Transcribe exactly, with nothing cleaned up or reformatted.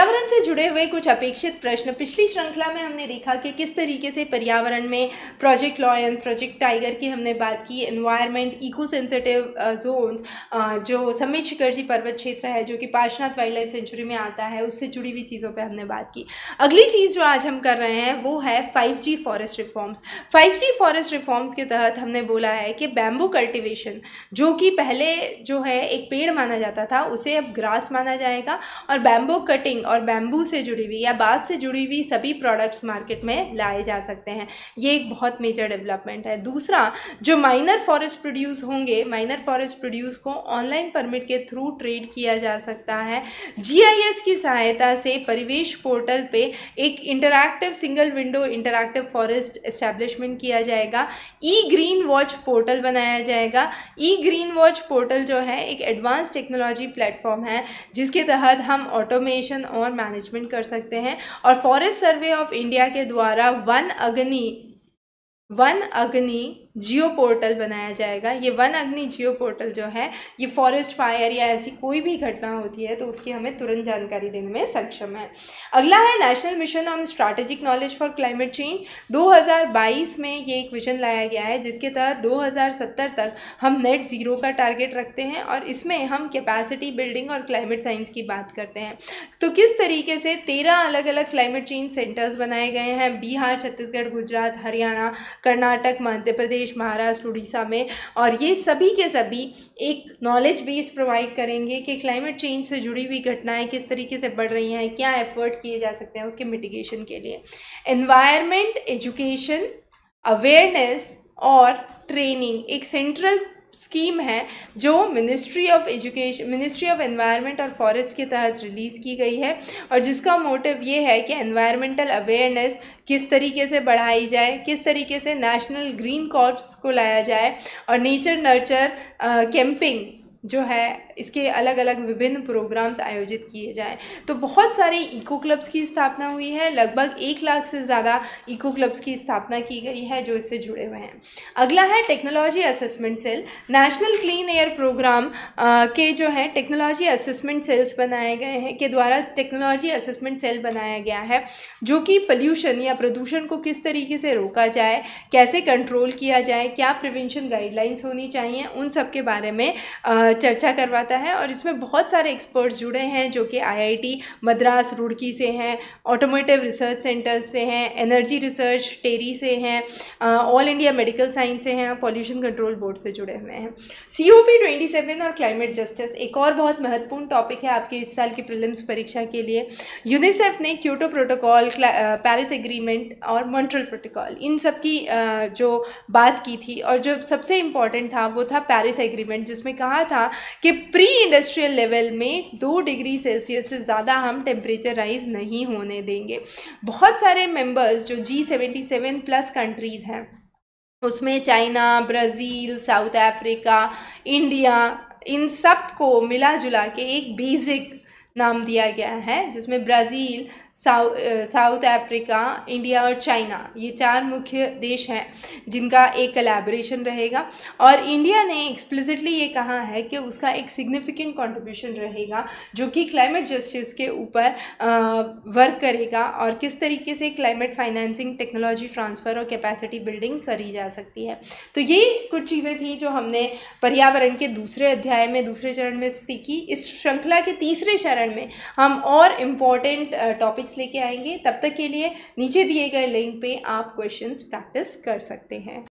पर्यावरण से जुड़े हुए कुछ अपेक्षित प्रश्न। पिछली श्रृंखला में हमने देखा कि किस तरीके से पर्यावरण में प्रोजेक्ट लायन, प्रोजेक्ट टाइगर की हमने बात की, एनवायरनमेंट, इको सेंसिटिव जोन्स, जो समीर शिखर जी पर्वत क्षेत्र है जो कि पार्शनाथ वाइल्ड लाइफ सेंचुरी में आता है, उससे जुड़ी हुई चीज़ों पे हमने बात की। अगली चीज़ जो आज हम कर रहे हैं वो है five G forest reforms. Five G forest reforms के तहत हमने बोला है कि बैम्बू कल्टिवेशन, जो कि पहले जो है एक पेड़ माना जाता था, उसे अब ग्रास माना जाएगा, और बैम्बू कटिंग और बैम्बू से जुड़ी हुई या बाँस से जुड़ी हुई सभी प्रोडक्ट्स मार्केट में लाए जा सकते हैं। ये एक बहुत मेजर डेवलपमेंट है। दूसरा, जो माइनर फॉरेस्ट प्रोड्यूस होंगे, माइनर फॉरेस्ट प्रोड्यूस को ऑनलाइन परमिट के थ्रू ट्रेड किया जा सकता है। जीआईएस की सहायता से परिवेश पोर्टल पे एक interactive single window interactive forest establishment किया जाएगा। ई ग्रीन वॉच पोर्टल बनाया जाएगा। ई ग्रीन वॉच पोर्टल जो है एक एडवांस टेक्नोलॉजी प्लेटफॉर्म है जिसके तहत हम ऑटोमेशन और मैनेजमेंट कर सकते हैं। और फॉरेस्ट सर्वे ऑफ इंडिया के द्वारा वन अग्नि वन अग्नि जियो पोर्टल बनाया जाएगा। ये वन अग्नि जियो पोर्टल जो है ये फॉरेस्ट फायर या ऐसी कोई भी घटना होती है तो उसकी हमें तुरंत जानकारी देने में सक्षम है। अगला है national mission on strategic knowledge for climate change. दो हज़ार बाईस में ये एक विजन लाया गया है जिसके तहत दो हज़ार सत्तर तक हम नेट ज़ीरो का टारगेट रखते हैं, और इसमें हम कैपेसिटी बिल्डिंग और क्लाइमेट साइंस की बात करते हैं। तो किस तरीके से तेरह अलग अलग क्लाइमेट चेंज सेंटर्स बनाए गए हैं बिहार, छत्तीसगढ़, गुजरात, हरियाणा, कर्नाटक, मध्य प्रदेश, महाराष्ट्र, उड़ीसा में, और ये सभी के सभी एक नॉलेज बेस प्रोवाइड करेंगे कि क्लाइमेट चेंज से जुड़ी हुई घटनाएं किस तरीके से बढ़ रही हैं, क्या एफर्ट किए जा सकते हैं उसके मिटिगेशन के लिए। एनवायरनमेंट, एजुकेशन, अवेयरनेस और ट्रेनिंग एक सेंट्रल स्कीम है जो ministry of education, ministry of environment और फॉरेस्ट के तहत रिलीज़ की गई है, और जिसका मोटिव ये है कि एनवायरमेंटल अवेयरनेस किस तरीके से बढ़ाई जाए, किस तरीके से नेशनल ग्रीन कॉर्प्स को लाया जाए, और नेचर नर्चर कैंपिंग जो है इसके अलग अलग विभिन्न प्रोग्राम्स आयोजित किए जाएँ। तो बहुत सारे इको क्लब्स की स्थापना हुई है, लगभग एक लाख से ज़्यादा इको क्लब्स की स्थापना की गई है जो इससे जुड़े हुए हैं। अगला है technology assessment cell. National clean air programme आ, के जो है टेक्नोलॉजी असेसमेंट सेल्स बनाए गए हैं के द्वारा टेक्नोलॉजी असेसमेंट सेल बनाया गया है जो कि पॉल्यूशन या प्रदूषण को किस तरीके से रोका जाए, कैसे कंट्रोल किया जाए, क्या प्रिवेंशन गाइडलाइंस होनी चाहिए, उन सब के बारे में आ, चर्चा करवाता है। और इसमें बहुत सारे एक्सपर्ट्स जुड़े हैं जो कि आईआईटी मद्रास रुड़की से हैं, ऑटोमोटिव रिसर्च सेंटर्स से हैं, एनर्जी रिसर्च टेरी से हैं, ऑल इंडिया मेडिकल साइंस से हैं, पॉल्यूशन कंट्रोल बोर्ड से जुड़े हुए हैं। C O P twenty seven और क्लाइमेट जस्टिस एक और बहुत महत्वपूर्ण टॉपिक है आपके इस साल की प्रीलिम्स परीक्षा के लिए। यूनिसेफ ने क्योटो प्रोटोकॉल, पेरिस एग्रीमेंट और मॉन्ट्रियल प्रोटोकॉल, इन सब की जो बात की थी, और जो सबसे इम्पॉर्टेंट था वो था पेरिस एग्रीमेंट, जिसमें कहा था कि प्री इंडस्ट्रियल लेवल में दो डिग्री सेल्सियस से ज़्यादा हम टेम्परेचर राइज नहीं होने देंगे। बहुत सारे मेंबर्स जो G seventy seven plus countries हैं उसमें China, Brazil, South Africa, India, इन सब को मिला जुला के एक बेसिक नाम दिया गया है जिसमें ब्राज़ील, साउ साउथ अफ्रीका, इंडिया और चाइना, ये चार मुख्य देश हैं जिनका एक कलैबोरेशन रहेगा। और इंडिया ने एक्सप्लिसिटली ये कहा है कि उसका एक सिग्निफिकेंट कंट्रीब्यूशन रहेगा जो कि क्लाइमेट जस्टिस के ऊपर वर्क करेगा, और किस तरीके से क्लाइमेट फाइनेंसिंग, टेक्नोलॉजी ट्रांसफ़र और कैपेसिटी बिल्डिंग करी जा सकती है। तो ये कुछ चीज़ें थी जो हमने पर्यावरण के दूसरे अध्याय में, दूसरे चरण में सीखी। इस श्रृंखला के तीसरे चरण में हम और इम्पॉर्टेंट टॉपिक्स लेके आएंगे। तब तक के लिए नीचे दिए गए लिंक पे आप क्वेश्चंस प्रैक्टिस कर सकते हैं।